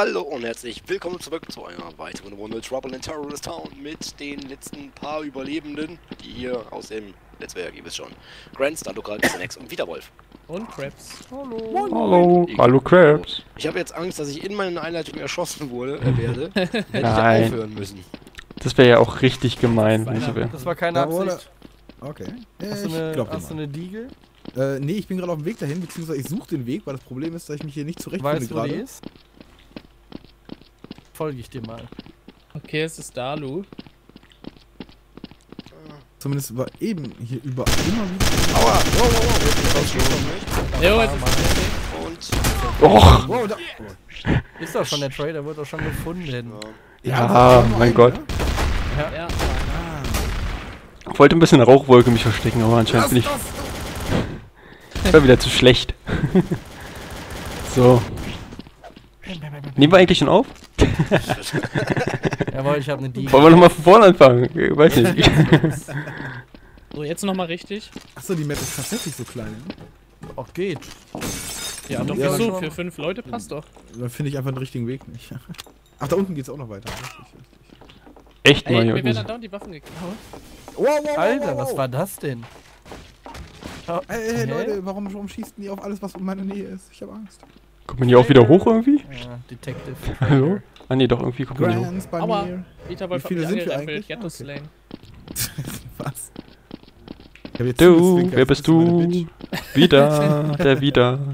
Hallo und herzlich willkommen zurück zu einer weiteren Runde Trouble in Terrorist Town mit den letzten paar Überlebenden, die hier aus dem Netzwerk, ihr wisst schon, Graenz, Dalu, Xenex und Vita. Und Krebs. Hallo. Hallo. Hallo Krebs. Ich habe jetzt Angst, dass ich in meiner Einleitung erschossen werde. Hätte ich aufhören müssen. Das wäre ja auch richtig gemein. Das war keine Absicht. Okay. Hast du eine Deagle? Nee, ich bin gerade auf dem Weg dahin, beziehungsweise ich suche den Weg, weil das Problem ist, dass ich mich hier nicht zurechtfinde gerade. Weißt du, wo die ist? Folge ich dir mal. Okay, es ist Dalu. Zumindest war eben hier überall immer wieder. Aua! Wow, wow, wow! Und. Och! Ist doch schon der Trader, wurde doch schon gefunden. Ja, ja, mein Gott. Ja. Ja. Ich wollte ein bisschen in der Rauchwolke mich verstecken, aber anscheinend bin ich. Das war wieder zu schlecht. So. Nehmen wir eigentlich schon auf? Jawohl, ich habe eine Diebe. Wollen wir nochmal von vorne anfangen? Ich weiß nicht. So, jetzt nochmal richtig. Achso, die Map ist tatsächlich so klein. Auch geht. Ja, doch, ja, so, für 5 Leute passt doch. Dann finde ich einfach den richtigen Weg nicht. Ach, da unten geht's auch noch weiter. Echt, Mann. Mir werden da die Waffen geklaut. Wow, wow, wow, Alter, was war das denn? Ey, Leute, warum schießen die auf alles, was in meiner Nähe ist? Ich habe Angst. Kommt man hier auch wieder hoch irgendwie? Ja, Detective. Hallo? Ah ne, doch, irgendwie kommt man hier hoch. Aber, wie viele sind wir eigentlich? Okay. Was? Du, wer bist du? Wieder, der wieder.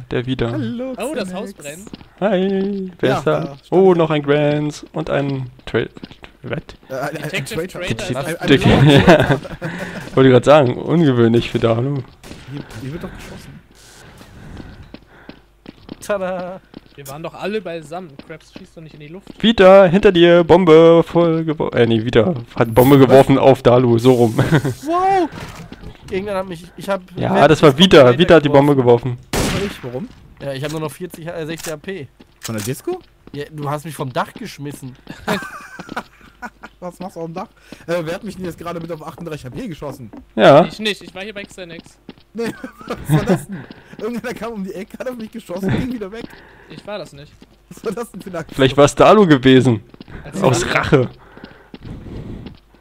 Hallo, oh, das Haus brennt. Hi, wer ist da? Oh, noch ein Graenz und ein Detective Trader. Wollte gerade sagen, ungewöhnlich für Dalu. Hier wird doch geschossen. Tada. Wir waren doch alle beisammen. Krebs schießt doch nicht in die Luft. Vita, hinter dir, Bombe voll geworfen. Nee, Vita hat Bombe geworfen auf Dalu, so rum. Wow! Irgendwann hat mich. Ja, das war Vita. Vita hat die Bombe geworfen. Warum? Ja, ich habe nur noch 60 AP. Von der Disco? Ja, du hast mich vom Dach geschmissen. Was machst du auf dem Dach? Wer hat mich denn jetzt gerade mit auf 38 HP geschossen? Ja. Ich nicht, ich war hier bei Xenex. Nee, was war das denn? Irgendeiner kam um die Ecke, hat auf mich geschossen und ging wieder weg. Ich war das nicht. Was war das denn für eine Aktion? Vielleicht war es Dalu gewesen. Aus Rache.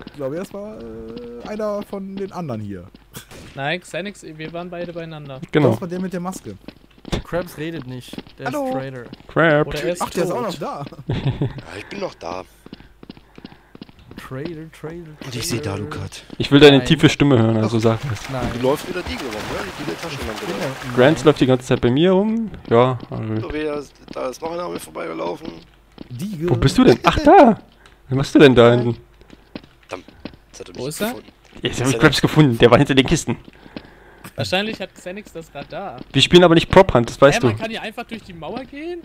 Ich glaube, das war einer von den anderen hier. Nein, Xenex, wir waren beide beieinander. Genau. Das war der mit der Maske. Krabs redet nicht. Der ist Trader. Krabs. Ach, der ist auch noch da. Ja, ich bin noch da. Trader. Und ich sehe Dalu gerade. Ich will deine tiefe Stimme hören, also sag es. Du läufst wieder Deagle rum, ne? Die Taschenlampe. Graenz läuft die ganze Zeit bei mir rum. Ja, also. Da ist noch einer an mir vorbeigelaufen. Deagle. Wo bist du denn? Ach, da! Was machst du denn da hinten? Verdammt, jetzt hat er mich gefunden. Jetzt habe ich Krabs gefunden, der war hinter den Kisten. Wahrscheinlich hat Xenex das Radar. Wir spielen aber nicht Prop Hunt, das weißt du. Man kann hier einfach durch die Mauer gehen?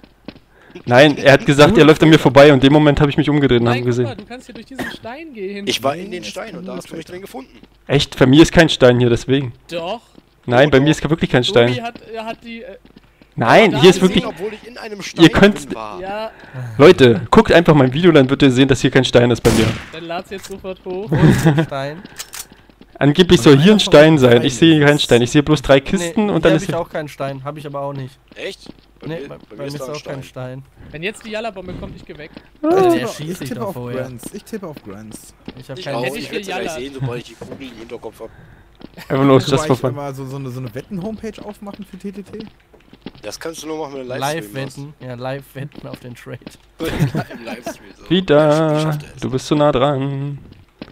Nein, er hat gesagt, er läuft an mir vorbei und in dem Moment habe ich mich umgedreht und habe gesehen. Guck mal, du kannst hier durch diesen Stein gehen. Ich war in den Stein und da hast du mich drin gefunden. Echt? Bei mir ist kein Stein hier, deswegen. Doch. Nein, bei mir ist wirklich kein Stein. Nein, hier ist wirklich... Ihr könnt... Leute, guckt einfach mein Video, dann werdet ihr sehen, dass hier kein Stein ist bei mir. Dann lad's jetzt sofort hoch. Stein. Angeblich soll hier ein Stein sein. Ich sehe keinen Stein. Ich sehe bloß 3 Kisten und dann ist... Hier habe ich auch keinen Stein. Habe ich aber auch nicht. Echt? Nee, bei mir ist auch kein Stein. Wenn jetzt die Jalla-Bombe kommt, ich gehe weg. Ich tippe auf Graenz. Ich tippe auf Graenz. Ich will gleich sehen, sobald ich die Kugel im Hinterkopf habe. Einfach nur aus Just for Fun. Mal so eine Wetten-Homepage aufmachen für TTT? Das kannst du nur machen, wenn du Live-Wetten. Ja, Live-Wetten auf den Trade. Im Livestream so. Vita, du bist so nah dran.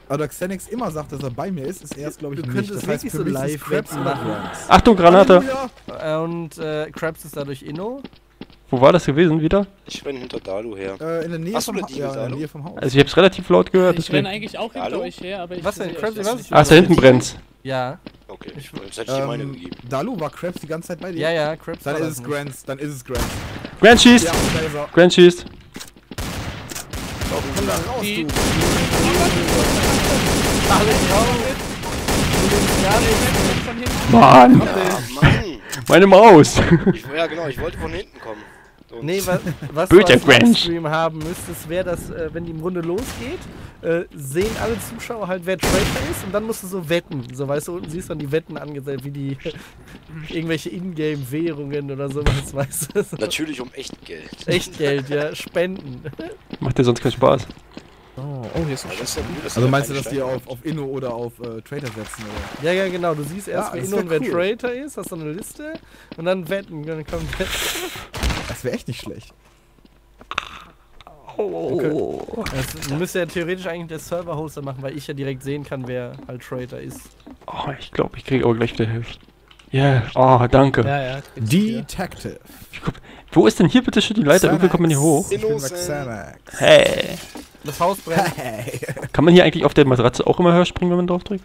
Aber da Xenex immer sagt, dass er bei mir ist, ist er es, glaube ich, nicht. Das heißt, für mich ist Krabs Nachwuchs. Achtung, Granate! Und Krabs ist dadurch Inno. Wo war das gewesen, wieder? Ich renne hinter Dalu her. In der Nähe vom Haus. Also ich hab's relativ laut gehört. Ich renne eigentlich auch hinter euch her, aber ich... Was denn, Krabs? Ach, da hinten brennt's. Ja. Okay, jetzt hätte ich dir meine gegeben. Dalu, war Krabs die ganze Zeit bei dir? Ja, ja, Krabs. Dann ist es Graenz, dann ist es Graenz. Graenz schießt! Graenz schießt! Komm da raus, du! Mann! Meine Maus! Ja genau, ich wollte von hinten kommen. Und nee, was du als Livestream haben müsstest, wäre das, wenn die Runde losgeht, sehen alle Zuschauer halt, wer Trader ist, und dann musst du so wetten. So, weißt du, unten siehst du dann die Wetten angesetzt, wie die irgendwelche Ingame-Währungen oder sowas, weißt du. So. Natürlich um echt Geld. Echt Geld, ja, Spenden. Macht dir sonst keinen Spaß. Oh, hier ist ein Schiff. Also meinst du, dass die auf Inno oder auf Trader setzen? Oder? Ja, genau. Du siehst erst, wer Inno und wer Trader ist, hast du eine Liste und dann wetten. Dann kommt Wetten. Das wäre echt nicht schlecht. Oh. Okay. Das müsste ja theoretisch eigentlich der Server-Hoster machen, weil ich ja direkt sehen kann, wer halt Trader ist. Oh, ich glaube, ich kriege aber gleich wieder Hilfe. Ja, yeah. Oh, danke. Ja, Detective. Wo ist denn hier bitte schon die Leiter? Xenex. Irgendwie kommt man hier hoch. Ich bin Xenex. Hey. Das Haus brennt. Hey. Kann man hier eigentlich auf der Matratze auch immer höher springen, wenn man drauf drückt?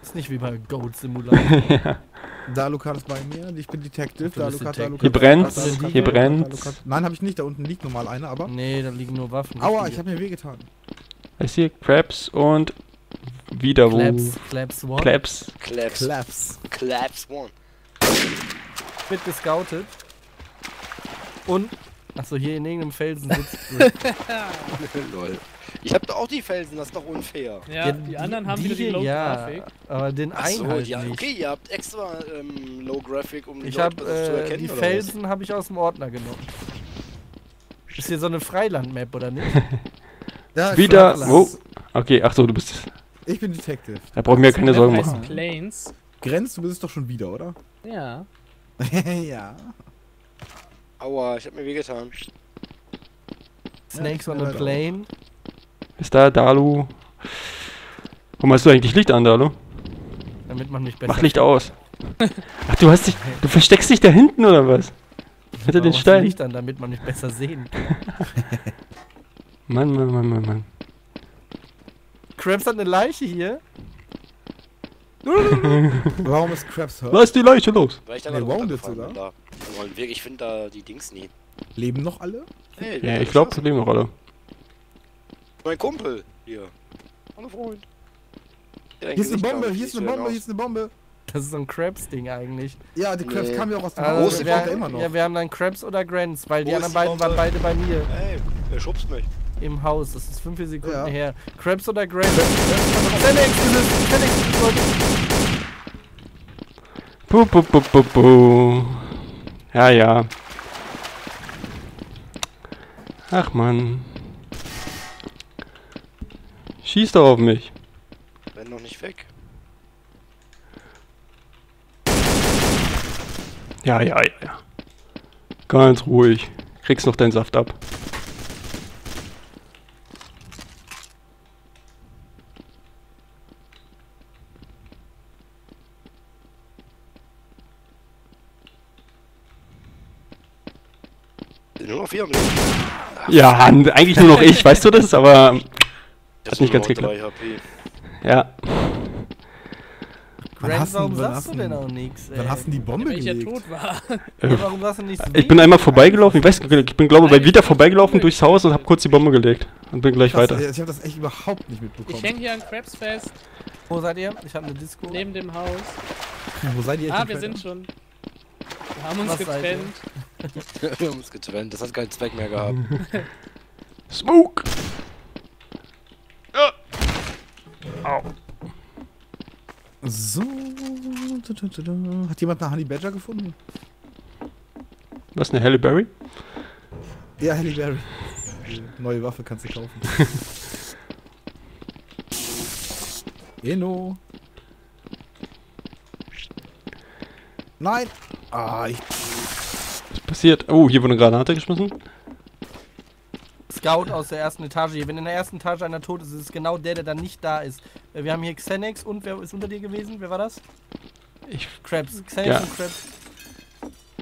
Ist nicht wie bei Goat Simulator. Ja. Dalukat ist bei mir, ich bin Detective. Dalukat. Hier brennt. Hier brennt. Nein, hab ich nicht. Da unten liegt normal einer, aber. Nee, da liegen nur Waffen. Aua, ich hab mir wehgetan. Da ist hier Crabs und. Wieder wo. Claps one. Ich bin gescoutet. Und. Achso, hier in irgendeinem Felsen sitzt Lol. Ich hab doch auch die Felsen, das ist doch unfair. Ja, die anderen haben wieder die Low-Graphic. Aber den einen so, halt nicht. Okay, ihr habt extra Low-Graphic, um die zu erkennen. Die Felsen habe ich aus dem Ordner genommen. Ist hier so eine Freiland-Map, oder nicht? Ja, wieder, wo? Okay, achso, du bist... Ich bin Detective. Da brauchen wir ja keine Sorgen machen. Plains. Graenz, du bist es doch schon wieder, oder? Ja. Ja. Aua, ich hab mir wehgetan. Snakes on the plane. Ist da Dalu? Warum hast du eigentlich Licht an, Dalu? Damit man nicht besser... Mach Licht aus. Ach, du hast dich... Du versteckst dich da hinten, oder was? Hinter den Stein. Licht an, damit man nicht besser sehen kann. Mann. Krabs hat eine Leiche hier. Warum ist Krabs hurt? Da ist die Leiche los. Weil ich da oder? Ich finde da die Dings nie. Leben noch alle? Hey, ja, ich glaube, leben noch alle. Mein Kumpel hier. Hallo Freund. Hier ist eine Bombe, hier ist eine Bombe. Das ist so ein Krabs-Ding eigentlich. Ja, die Krabs kamen ja auch aus dem Haus. Also, ja, wir haben dann Krabs oder Graenz, weil die anderen beiden waren beide bei mir. Ey, der schubst mich. Im Haus, das ist 5 Sekunden her. Krabs oder Graenz? Xenex. Ja. Ach man. Schieß doch auf mich. Renn noch nicht weg. Ja. Ganz ruhig. Kriegst noch deinen Saft ab. Nur noch 4 Minuten. Ja, eigentlich nur noch ich, weißt du das? Aber das hat nicht ganz geklappt. Ja. Graenz, warum sagst du denn auch nichts? Dann hast du die Bombe gelegt. Tot war. Ja, warum sagst du nichts? Ich bin einmal vorbeigelaufen, ich weiß nicht, ich bin glaube bei Vita vorbeigelaufen durchs Haus und hab kurz die Bombe gelegt. Und bin gleich weiter. Ich hab das echt überhaupt nicht mitbekommen. Ich häng hier an Krabs fest. Wo seid ihr? Ich hab eine Disco. Neben dem Haus. Wo seid ihr? Ah, wir sind schon. Wir haben uns getrennt. Wir haben uns getrennt, das hat keinen Zweck mehr gehabt. Smoke! Ja. Au. So. Hat jemand eine Honey Badger gefunden? Was, eine Halle Berry? Ja, Halle Berry. Neue Waffe kannst du kaufen. Eno. Nein! Ah, was passiert? Oh, hier wurde eine Granate geschmissen. Scout aus der ersten Etage hier. Wenn in der ersten Etage einer tot ist, ist es genau der dann nicht da ist. Wir haben hier Xenex und wer ist unter dir gewesen? Wer war das? Ich. Krabs. Xenex und Krabs.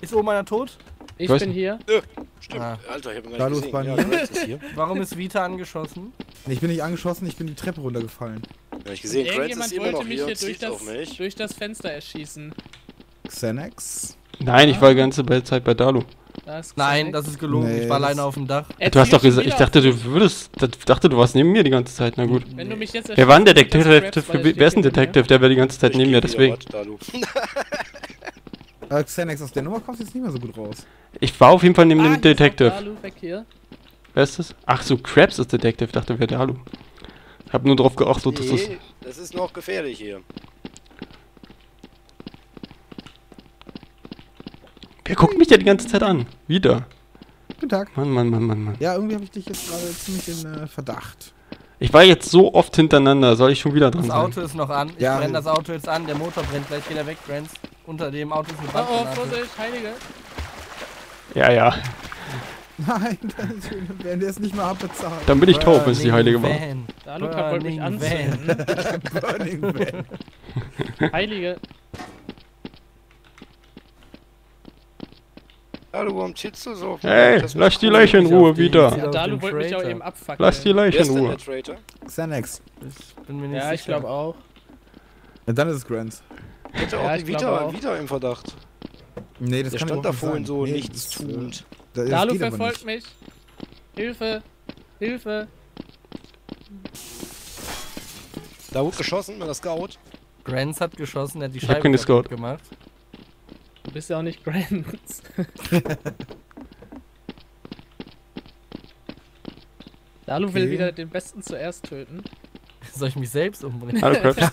Ist oben einer tot? Ich bin hier. Ja, stimmt. Ah. Alter, ich hab ihn gar nicht gesehen. Ist hier. Warum ist Vita angeschossen? Ich bin nicht angeschossen, ich bin die Treppe runtergefallen. Ja, ich gesehen. Irgendjemand wollte mich hier durch das Fenster erschießen. Xenex? Nein, ich war die ganze Zeit bei Dalu. Nein, das ist gelogen. Nee. Ich war alleine auf dem Dach. Du hast doch gesagt, ich dachte, du warst neben mir die ganze Zeit. Na gut. Wenn du mich jetzt wer war ein Detective? Wer ist ein Detective? Der war die ganze Zeit neben mir, deswegen. Xenex, aus der Nummer kommst du jetzt nicht mehr so gut raus. Ich war auf jeden Fall neben dem Detective. Dalu, weg hier. Wer ist das? Ach so, Krabs ist Detective. Ich dachte, wer Dalu. Ich hab nur drauf geachtet, dass das... Das ist noch gefährlich hier. Wer guckt mich ja die ganze Zeit an? Wieder. Guten Tag. Mann. Ja, irgendwie habe ich dich jetzt gerade ziemlich im Verdacht. Ich war jetzt so oft hintereinander, soll ich schon wieder dran sein? Das Auto ist noch an, ich brenne das Auto jetzt an, der Motor brennt, gleich geht er weg, Graenz. Unter dem Auto ist eine Brandgranate. Oh, Vorsicht, Heilige! Ja. Nein, der ist nicht mal abbezahlt. Dann bin ich taub, wenn es die Heilige war. Dalu kann wohl mich anzünden. Burning Van. Heilige! Dalu, warum chillst du so? Hey, lass die Leiche in Ruhe, Vita. Ja, Dalu wollte mich auch eben abfucken. Lass die Leiche in Ruhe. Xenex. Ich bin mir nicht sicher. Ich glaube auch. Ja, dann ist es Graenz. Bitte auch die Vita im Verdacht. Nee, das kann ich nicht. Der stand da vorhin so nichts tuend. Dalu verfolgt mich. Hilfe. Hilfe. Da wurde geschossen mit der Scout. Graenz hat geschossen, er hat die Scheibe kaputt gemacht. Du bist ja auch nicht Graenz. Dalu will wieder den Besten zuerst töten. Soll ich mich selbst umbringen? Hallo, Krabs.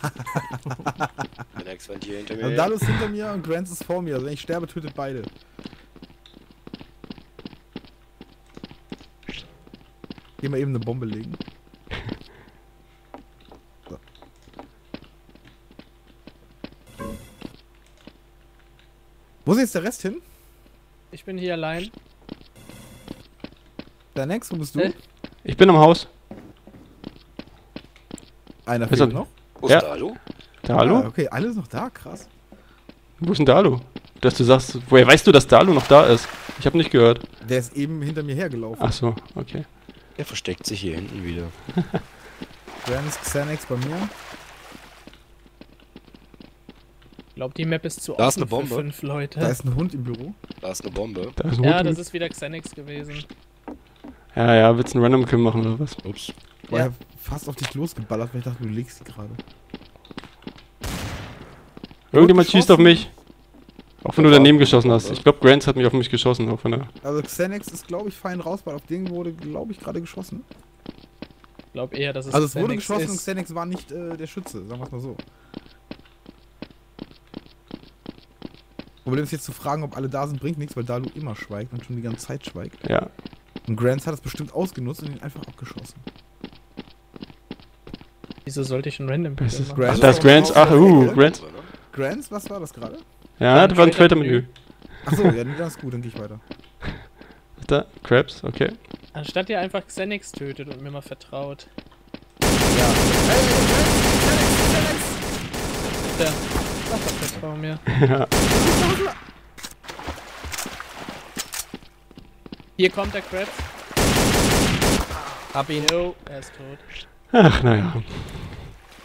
Dalu ist hinter mir und Graenz ist vor mir. Also wenn ich sterbe, tötet beide. Geh mal eben eine Bombe legen. Wo ist jetzt der Rest hin? Ich bin hier allein. Xenex, wo bist du? Ich bin am Haus. Einer fehlt noch? Wo ist Dalu? Dalu? Ah, okay, alles noch da, krass. Wo ist denn Dalu? Dass du sagst, woher weißt du, dass Dalu noch da ist? Ich habe nicht gehört. Der ist eben hinter mir hergelaufen. Ach so, okay. Der versteckt sich hier hinten wieder. Graenz, Xenex bei mir. Ich glaube, die Map ist zu offen für 5 Leute. Da ist ein Hund im Büro. Da ist eine Bombe. Da ist ein Hund, das ist wieder Xenex gewesen. Ja, willst du einen Random Kill machen oder was? Ups. Ja. Ja, fast auf dich losgeballert, weil ich dachte, du legst sie gerade. Irgendjemand schießt auf mich. Auch wenn du daneben geschossen hast. Ich glaube, Graenz hat mich auf mich geschossen. Also Xenex ist, glaube ich, fein raus, weil auf den wurde, glaube ich, gerade geschossen. Ich glaube eher, dass es Xenex ist. Also es wurde geschossen und Xenex war nicht der Schütze, sagen wir es mal so. Problem ist jetzt zu fragen, ob alle da sind, bringt nichts, weil Dalu immer schweigt und schon die ganze Zeit schweigt. Ja. Und Graenz hat es bestimmt ausgenutzt und ihn einfach abgeschossen. Wieso sollte ich einen Random Pick machen? Graenz, das ist Graenz. Graenz. Graenz, was war das gerade? Ja, das war ein Trader-Menü. Achso, ja, das ist gut, dann geh ich weiter. Da, Krabs, okay. Anstatt ihr einfach Xenex tötet und mir mal vertraut. Ja. Xenex! Ach, das war mir. Ja. Hier kommt der Krabs. Hab ihn. Oh, er ist tot. Ach, naja.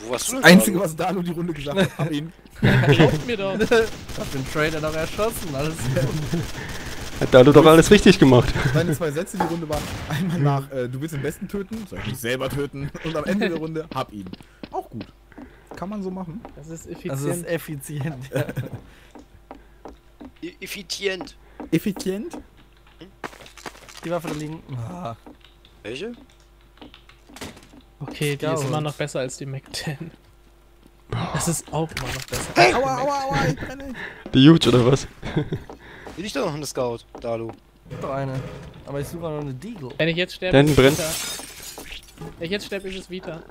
Das Einzige, was Dalu die Runde gesagt hat, hab ihn. Glaubt mir doch. Hab den Trader doch erschossen. Alles hat Dalu doch alles richtig gemacht. Seine zwei Sätze die Runde waren einmal nach, du willst den Besten töten, soll ich mich selber töten. Und am Ende der Runde, hab ihn. Auch gut. Kann man so machen. Das ist effizient. Das ist effizient. Ja. Effizient. Effizient? Die Waffe da liegen. Ah. Welche? Okay, die ist immer noch besser als die Mac 10. Das ist auch immer noch besser. Hey, aua, ich brenne. Die Huge oder was? Die liegt doch noch eine Scout, Dalu. Ich hab doch eine. Aber ich suche noch eine Deagle. Wenn ich jetzt sterbe, ist es Vita. Wenn ich jetzt sterbe, ist es Vita.